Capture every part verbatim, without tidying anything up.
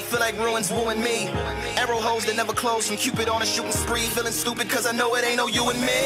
I feel like ruins wooing me. Arrow holes that never close from Cupid on a shooting spree. Feeling stupid cause I know it ain't no you and me.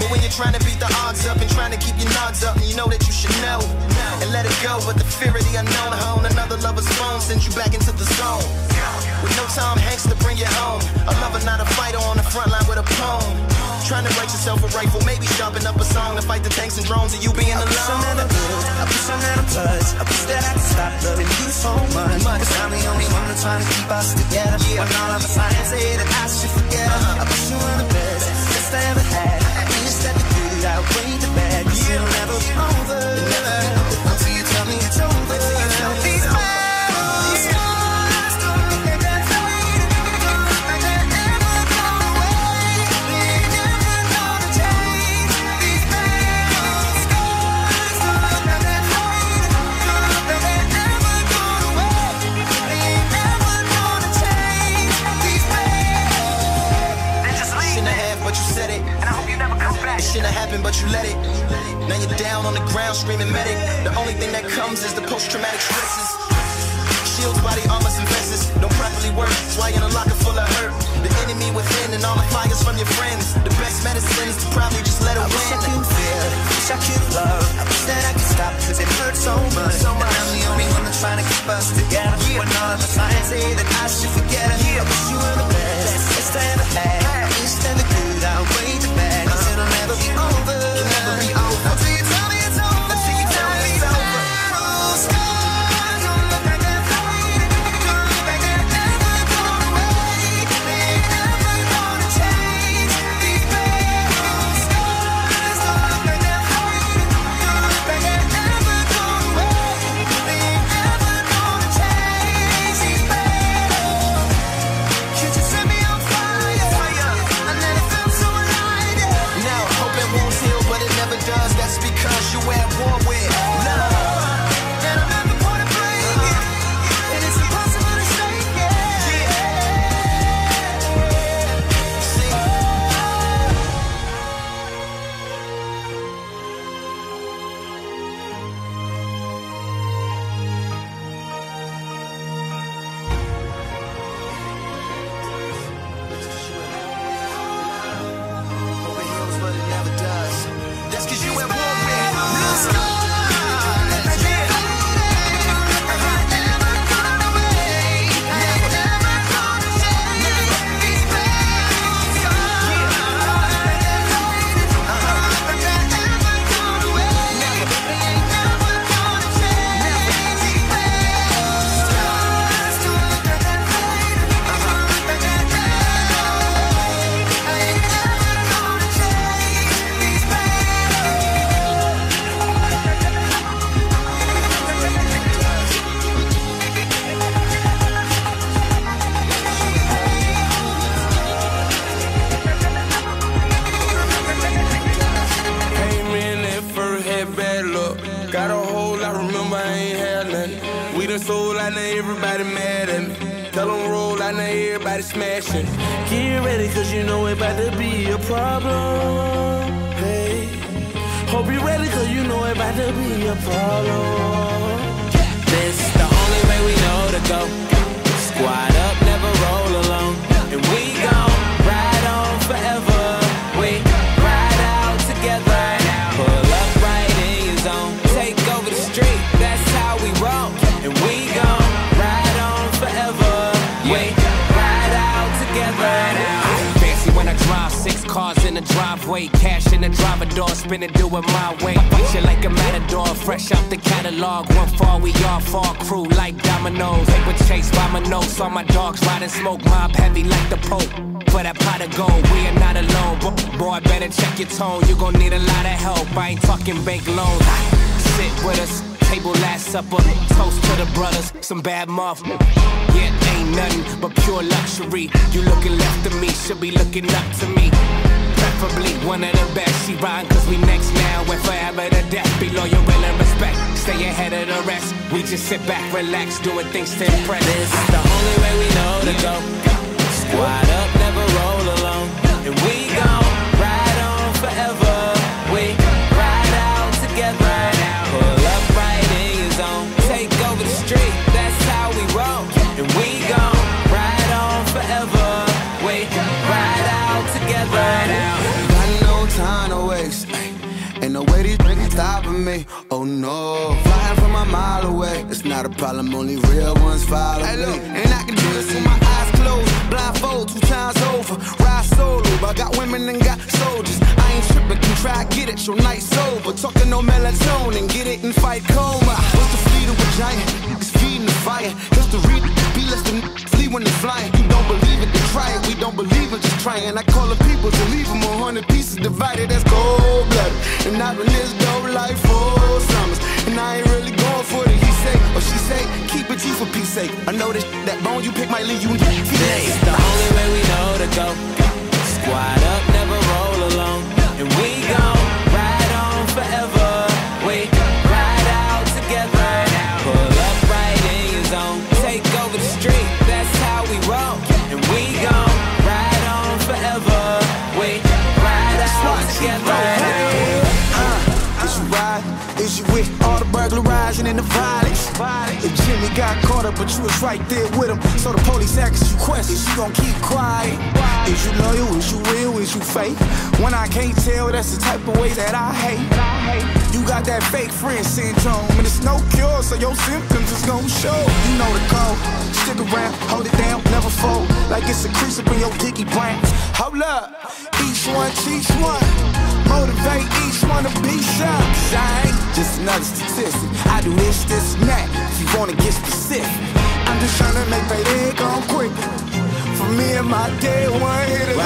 But when you're trying to beat the odds up and trying to keep your nods up, and you know that you should know and let it go, but the fear of the unknown hone another lover's phone sends you back into the zone. With no Tom Hanks to bring you home, a lover not a fighter on the front line with a poem. Trying to write yourself a rifle, maybe sharpen up a song to fight the tanks and drones of you being alone. I wish I never did, I wish I never touched, I wish that I could stop loving you so much, cause I'm the only one that's trying to keep us together, yeah. When all of us I say that I should forget, uh-huh. I wish you were the best, best I ever had. I wish that the good outweighed the bad, cause yeah. It'll never be over, never be over until you tell me it's over, until you tell me it's over. Shouldn't have happened, but you let it. Now you're down on the ground screaming medic. The only thing that comes is the post-traumatic stresses. Shields, body armor, and vests don't properly work. That's why you're in a locker full of hurt. The enemy within and all the fires from your friends. The best medicine is to probably just let it I win. Wish I could feel, wish I could love, I wish that I could stop, cause it hurts so much, so much. I'm the only one that's trying to keep us together, yeah. When all of us I say that I should forget her, yeah. I wish you were the best, best I ever had, hey. I wish that the good outweighed the bad. It'll never be over, never be over, until you tell me it's over, until you tell me it's over. Scars on the back that fade, back that never gone away. They're never gonna change. These bad scars on the back that fade, back that never gone away. They're never gonna change. These bad scars. You just set me on fire, I let it feel so alive. But it never does, that's because you were at war with love. And I'm at the point of breaking, uh-huh. And it's impossible to shake it, yeah. See? Over hills, but it never does. That's cause you at war with love. Smashing. Get ready, cause you know it about to be a problem. Hey, hope you ready, cause you know it about to be a problem. This the only way we know to go. Squad up, never roll alone. And we gon' ride on forever. We ride out together. Pull up right in your zone. Take over the street, that's how we roll. And we gon' ride on forever. We fancy when I drive, six cars in the driveway, cash in the driver door, spin and do it my way. Beat you like a matador, fresh out the catalog. One fall, we all fall, crew like dominoes. They were chased by my nose, all my dogs riding smoke, mob heavy like the Pope. For that pot of gold, we are not alone. Boy, better check your tone, you gon' need a lot of help. I ain't talking bank loans. Sit with us, table last supper, toast to the brothers, some bad muff. Yeah, ain't nothing but pure luxury. You looking left of me, should be looking up to me. Preferably one of the best, she rhyme cause we next now. And forever to death, be loyal and respect. Stay ahead of the rest, we just sit back, relax, doing things to impress. This is the only way we know to go. Squad up, never roll alone. And we gon' ride on forever. We ride out together. Pull up right in your zone. Take over the street, that's how we roll. And stopping me, oh no. Flying from a mile away, it's not a problem, only real ones follow me. Hey, look, and I can do this with my eyes closed, blindfold two times over, ride solo. I got women and got soldiers, I ain't tripping, can try, get it, your night's sober. Talking no melatonin, get it and fight coma. What's the fleet of a giant, it's feeding the fire. History, be less than flee when they flying. You don't believe it, then try it, we don't believe it, just trying. I call the people to leave them a hundred pieces divided, that's cold blood. And I've been this dope life for summers, and I ain't really going for the he say or she say, keep it you for peace sake. I know this, that bone you pick might leave you in the this is the only way we know to go. Squad up, never roll alone, and we gon' ride on forever. We ride out together, pull up right in your zone, take over the street, that's how we roll, and we gon' ride on forever. We ride out together. Uh, is you ride? Is you with all the burglarizing and the violence? If Jimmy got caught up, but you was right there with him, so the police asked you questions, you gon' keep quiet. Is you loyal, is you real, is you fake? When I can't tell, that's the type of way that I hate. You got that fake friend syndrome, and it's no cure, so your symptoms is gon' show. You know the code, stick around, hold it down, never fold, like it's a crease up in your dicky brain. Hold up, each one, teach one, motivate each one to be sharp. I ain't just another statistic, I do this, this, and that, if you wanna get specific. I'm just tryna make that egg on quick, for me and my day one hit it.